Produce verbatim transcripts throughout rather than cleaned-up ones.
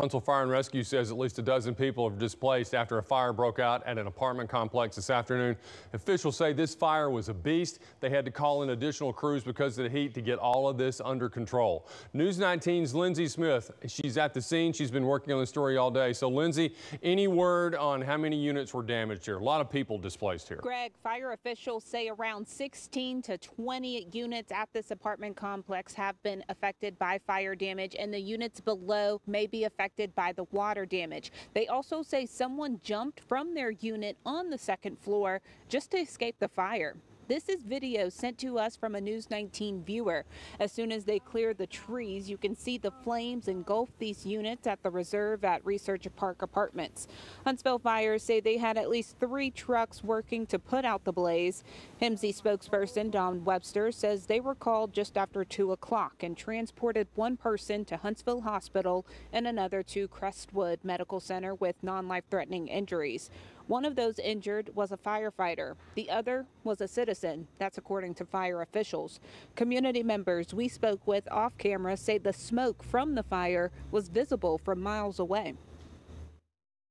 Huntsville Fire and Rescue says at least a dozen people are displaced after a fire broke out at an apartment complex this afternoon. Officials say this fire was a beast. They had to call in additional crews because of the heat to get all of this under control. News nineteen's Lindsay Smith, she's at the scene. She's been working on the story all day. So, Lindsay, any word on how many units were damaged here? A lot of people displaced here. Greg, fire officials say around sixteen to twenty units at this apartment complex have been affected by fire damage, and the units below may be affected by the water damage. They also say someone jumped from their unit on the second floor just to escape the fire. This is video sent to us from a News nineteen viewer. As soon as they cleared the trees, you can see the flames engulf these units at the reserve at Research Park Apartments. Huntsville Fire say they had at least three trucks working to put out the blaze. H M S E spokesperson Don Webster says they were called just after two o'clock and transported one person to Huntsville Hospital and another to Crestwood Medical Center with non-life-threatening injuries. One of those injured was a firefighter. The other was a citizen. That's according to fire officials. Community members we spoke with off camera say the smoke from the fire was visible from miles away.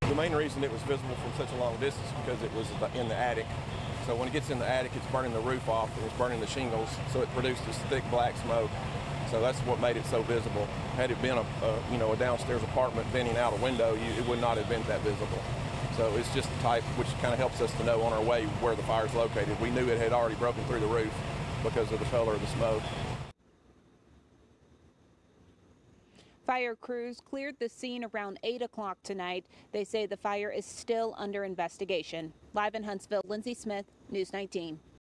The main reason it was visible from such a long distance is because it was in the attic. So when it gets in the attic, it's burning the roof off and it's burning the shingles. So it produced this thick black smoke. So that's what made it so visible. Had it been a, a you know, a downstairs apartment venting out a window, you, it would not have been that visible. So it's just the type, which kind of helps us to know on our way where the fire's located. We knew it had already broken through the roof because of the color of the smoke. Fire crews cleared the scene around eight o'clock tonight. They say the fire is still under investigation. Live in Huntsville, Lindsay Smith, News nineteen.